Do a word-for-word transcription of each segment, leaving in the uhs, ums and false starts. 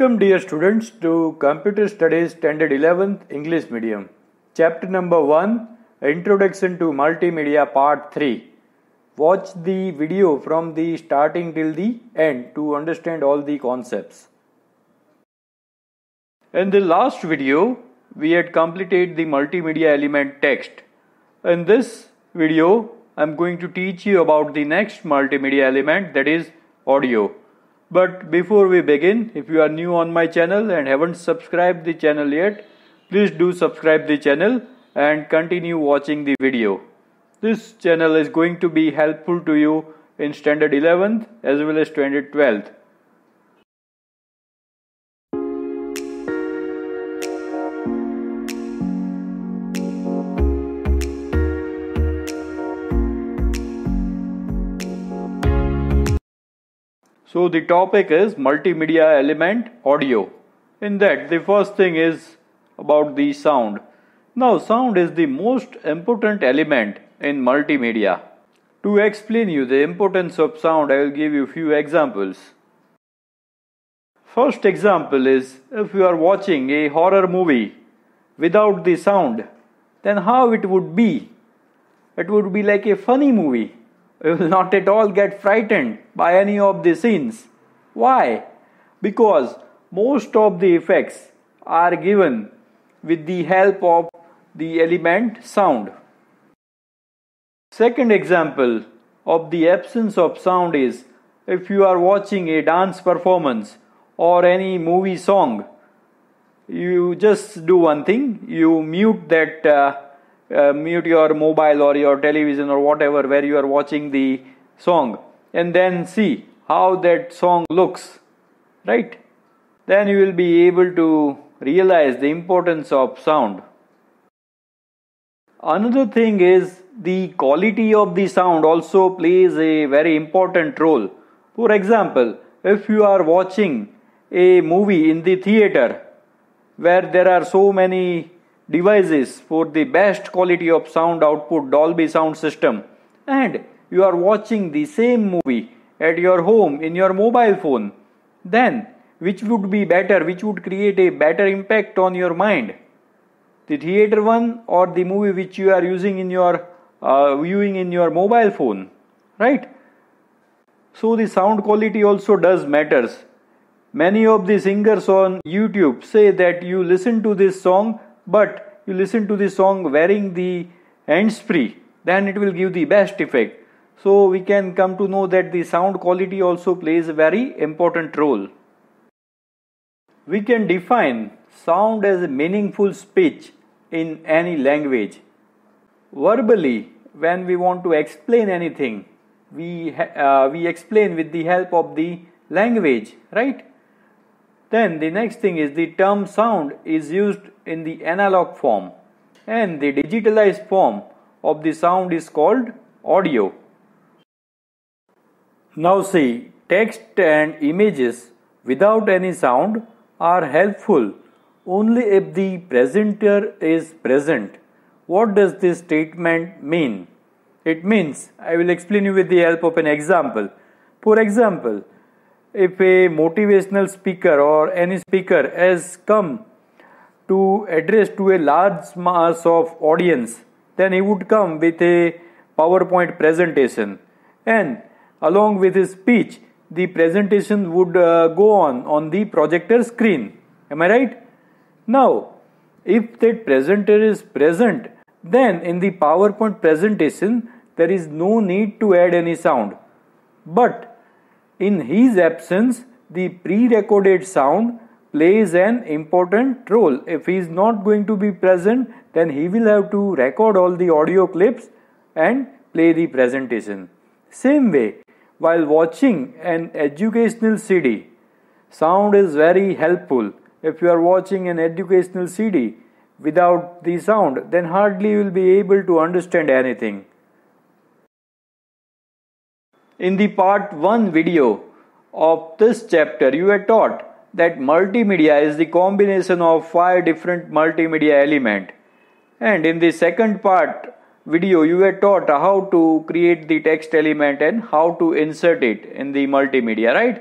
Welcome dear students to Computer Studies Standard eleventh English Medium. Chapter number one, Introduction to Multimedia Part three. Watch the video from the starting till the end to understand all the concepts. In the last video, we had completed the multimedia element text. In this video, I am going to teach you about the next multimedia element, that is audio. But before we begin, if you are new on my channel and haven't subscribed the channel yet, please do subscribe the channel and continue watching the video. This channel is going to be helpful to you in standard eleventh as well as standard twelfth. So the topic is multimedia element audio. In that, the first thing is about the sound. Now sound is the most important element in multimedia. To explain you the importance of sound, I will give you few examples. First example is, if you are watching a horror movie without the sound, then how it would be? It would be like a funny movie. You will not at all get frightened by any of the scenes. Why? Because most of the effects are given with the help of the element sound. Second example of the absence of sound is, if you are watching a dance performance or any movie song, you just do one thing, you mute that uh, Uh, mute your mobile or your television or whatever where you are watching the song, and then see how that song looks, right? Then you will be able to realize the importance of sound. Another thing is, the quality of the sound also plays a very important role. For example, if you are watching a movie in the theater where there are so many devices for the best quality of sound output, Dolby sound system, and you are watching the same movie at your home in your mobile phone, then which would be better, which would create a better impact on your mind? The theater one or the movie which you are using in your uh, viewing in your mobile phone, right? So the sound quality also does matters. Many of the singers on YouTube say that you listen to this song, but you listen to the song wearing the hands-free, then it will give the best effect. So we can come to know that the sound quality also plays a very important role. We can define sound as a meaningful speech in any language. Verbally, when we want to explain anything, we, uh, we explain with the help of the language, right? Then the next thing is, the term sound is used in the analog form, and the digitalized form of the sound is called audio. Now see, text and images without any sound are helpful only if the presenter is present. What does this statement mean? It means, I will explain you with the help of an example. For example, if a motivational speaker or any speaker has come to address to a large mass of audience, then he would come with a PowerPoint presentation, and along with his speech, the presentation would uh, go on on the projector screen. Am I right? Now, if that presenter is present, then in the PowerPoint presentation, there is no need to add any sound. But in his absence, the pre-recorded sound plays an important role. If he is not going to be present, then he will have to record all the audio clips and play the presentation. Same way, while watching an educational C D, sound is very helpful. If you are watching an educational C D without the sound, then hardly you will be able to understand anything. In the part one video of this chapter, you were taught that multimedia is the combination of five different multimedia elements. And in the second part video, you were taught how to create the text element and how to insert it in the multimedia, right?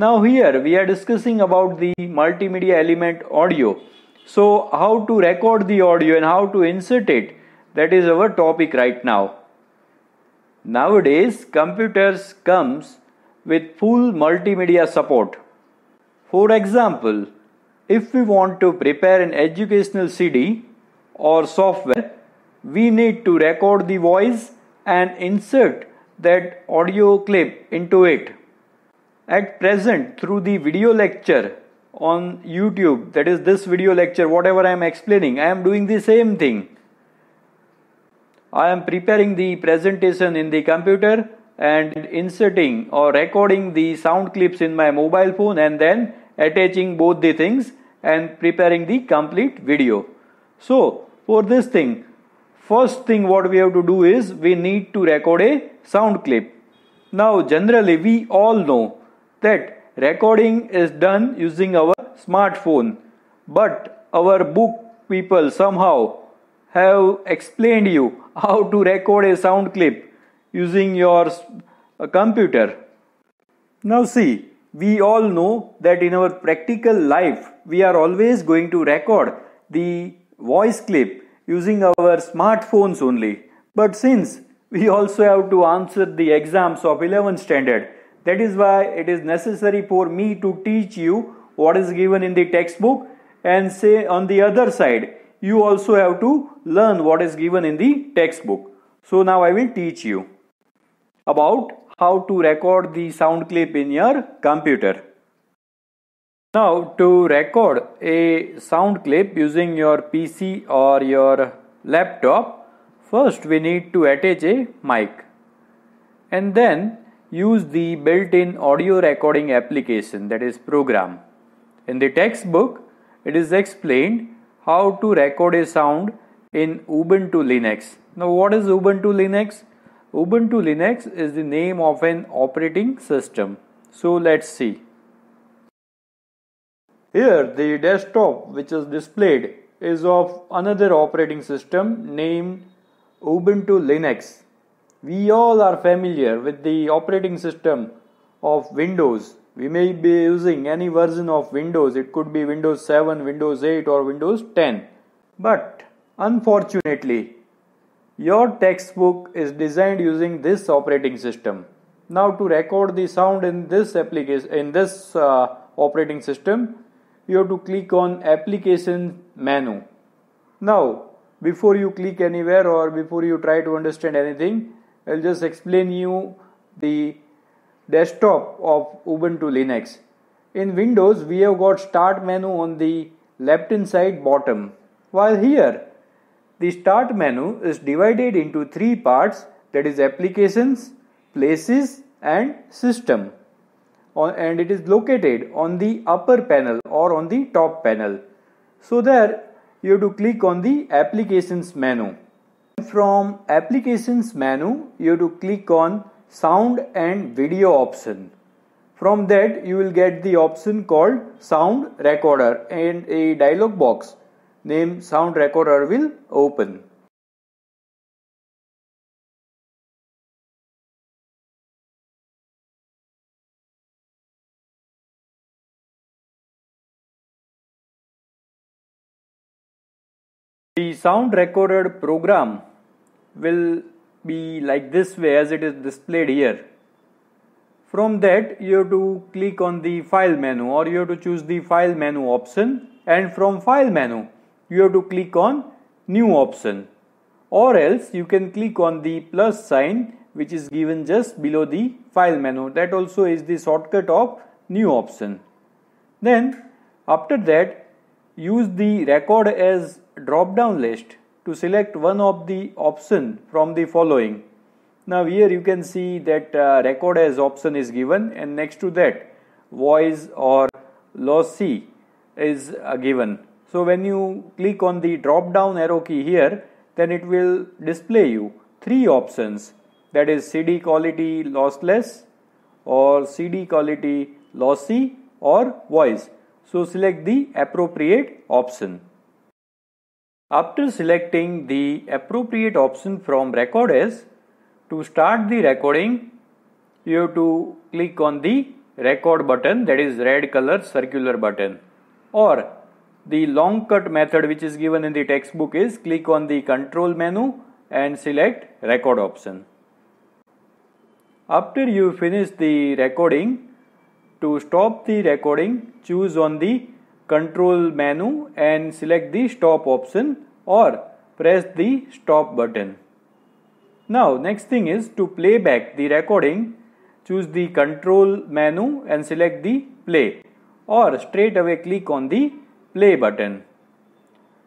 Now here we are discussing about the multimedia element audio. So how to record the audio and how to insert it, that is our topic right now. Nowadays computers comes with full multimedia support. For example, if we want to prepare an educational C D or software, we need to record the voice and insert that audio clip into it. At present, through the video lecture on YouTube, that is this video lecture, whatever I am explaining, I am doing the same thing. I am preparing the presentation in the computer and inserting or recording the sound clips in my mobile phone and then attaching both the things and preparing the complete video. So for this thing, first thing what we have to do is we need to record a sound clip. Now generally we all know that recording is done using our smartphone, but our book people somehow have explained you how to record a sound clip using your uh, computer. Now see, we all know that in our practical life, we are always going to record the voice clip using our smartphones only. But since we also have to answer the exams of eleventh standard, that is why it is necessary for me to teach you what is given in the textbook, and say on the other side, you also have to learn what is given in the textbook. So now I will teach you about how to record the sound clip in your computer. Now to record a sound clip using your P C or your laptop, first we need to attach a mic and then use the built-in audio recording application, that is program. In the textbook it is explained how to record a sound in Ubuntu Linux. Now what is Ubuntu Linux? Ubuntu Linux is the name of an operating system. So let's see. Here the desktop which is displayed is of another operating system named Ubuntu Linux. We all are familiar with the operating system of Windows. We may be using any version of Windows. It could be Windows seven, Windows eight or Windows ten. But unfortunately, your textbook is designed using this operating system. Now to record the sound in this application, in this uh, operating system, you have to click on application menu. Now before you click anywhere or before you try to understand anything, I will just explain you the desktop of Ubuntu Linux. In Windows we have got start menu on the left hand side bottom, while here the start menu is divided into three parts, that is applications, places and system, and it is located on the upper panel or on the top panel. So there you have to click on the applications menu. From applications menu you have to click on sound and video option. From that you will get the option called sound recorder and a dialog box named sound recorder will open. The sound recorded program will be like this way as it is displayed here. From that you have to click on the file menu or you have to choose the file menu option, and from file menu you have to click on new option, or else you can click on the plus sign which is given just below the file menu. That also is the shortcut of new option. Then after that use the record as drop down list to select one of the option from the following. Now here you can see that uh, record as option is given, and next to that voice or lossy is uh, given. So when you click on the drop down arrow key here, then it will display you three options, that is C D quality lossless or C D quality lossy or voice. So select the appropriate option. After selecting the appropriate option from record as, to start the recording you have to click on the record button, that is red color circular button, or the long cut method which is given in the textbook is click on the control menu and select record option. After you finish the recording, to stop the recording, choose on the control menu and select the stop option or press the stop button. Now next thing is to play back the recording, choose the control menu and select the play or straight away click on the play button.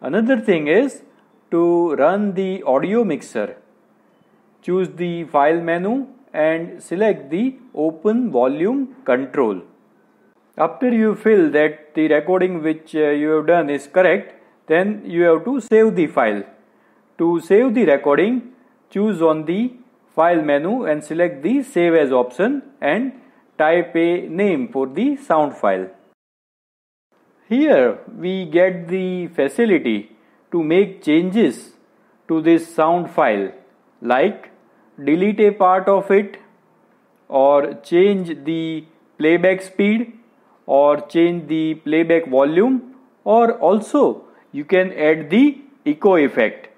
Another thing is to run the audio mixer, choose the file menu and select the open volume control. After you feel that the recording which you have done is correct, then you have to save the file. To save the recording, choose on the file menu and select the save as option and type a name for the sound file. Here we get the facility to make changes to this sound file, like delete a part of it or change the playback speed or change the playback volume, or also you can add the echo effect.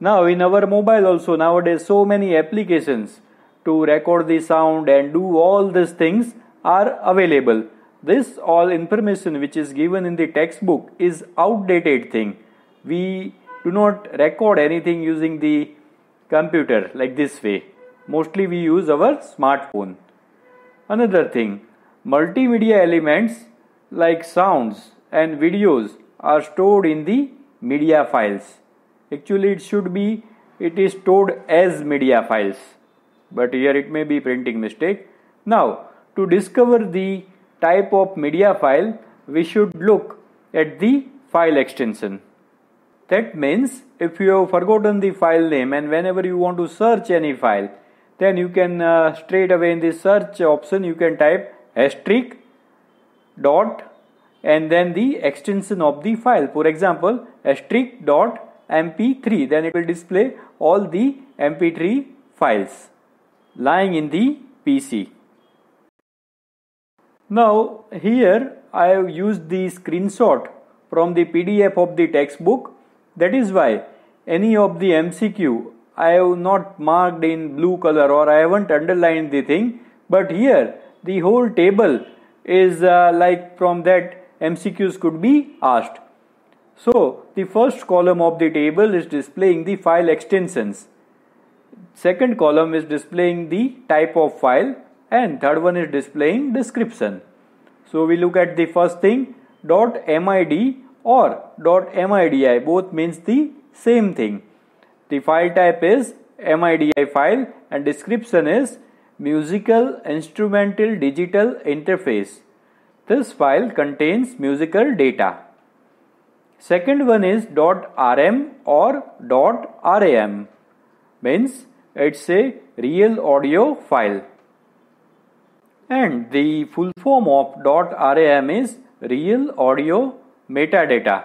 Now in our mobile also nowadays so many applications to record the sound and do all these things are available. This all information which is given in the textbook is outdated thing. We do not record anything using the computer like this way. Mostly we use our smartphone. Another thing, multimedia elements like sounds and videos are stored in the media files. Actually it should be, it is stored as media files, but here it may be printing mistake. Now to discover the type of media file, we should look at the file extension. That means if you have forgotten the file name and whenever you want to search any file, then you can uh, straight away in the search option you can type asterisk dot and then the extension of the file. For example, asterisk dot M P three, then it will display all the M P three files lying in the P C. Now here I have used the screenshot from the P D F of the textbook. That is why any of the M C Q I have not marked in blue color or I haven't underlined the thing, but here the whole table is uh, like from that M C Qs could be asked. So the first column of the table is displaying the file extensions, second column is displaying the type of file, and third one is displaying description. So we look at the first thing, .mid or .midi, both means the same thing. The file type is M I D I file and description is musical instrumental digital interface. This file contains musical data. Second one is .rm or .ram, means it's a real audio file, and the full form of .ram is real audio metadata.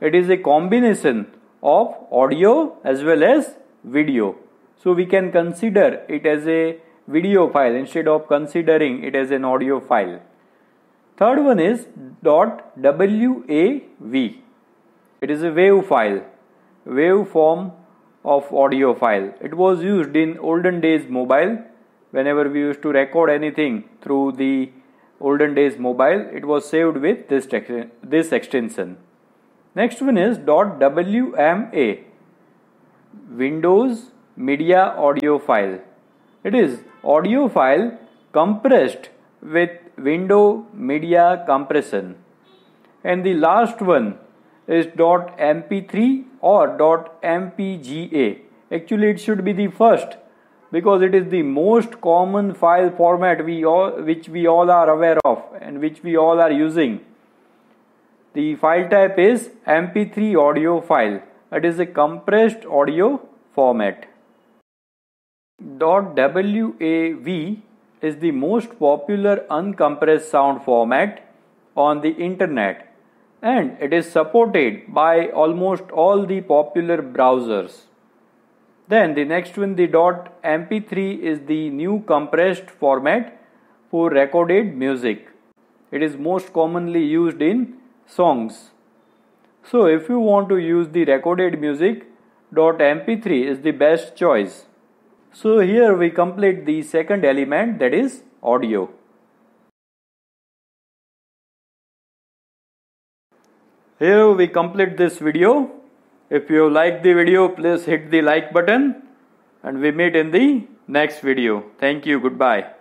It is a combination of audio as well as video, so we can consider it as a video file instead of considering it as an audio file. Third one is .wav. It is a wave file, wave form of audio file. It was used in olden days mobile. Whenever we used to record anything through the olden days mobile, it was saved with this, this extension. Next one is .wma, Windows Media Audio File. It is audio file compressed with window media compression. And the last one is .m p three or .m p g a. Actually it should be the first because it is the most common file format we all, which we all are aware of and which we all are using. The file type is M P three audio file. It is a compressed audio format. .wav is the most popular uncompressed sound format on the internet, and it is supported by almost all the popular browsers. Then the next one, the .m p three is the new compressed format for recorded music. It is most commonly used in songs. So if you want to use the recorded music, .m p three is the best choice. So here we complete the second element, that is audio. Here we complete this video. If you like the video, please hit the like button, and we meet in the next video. Thank you. Goodbye.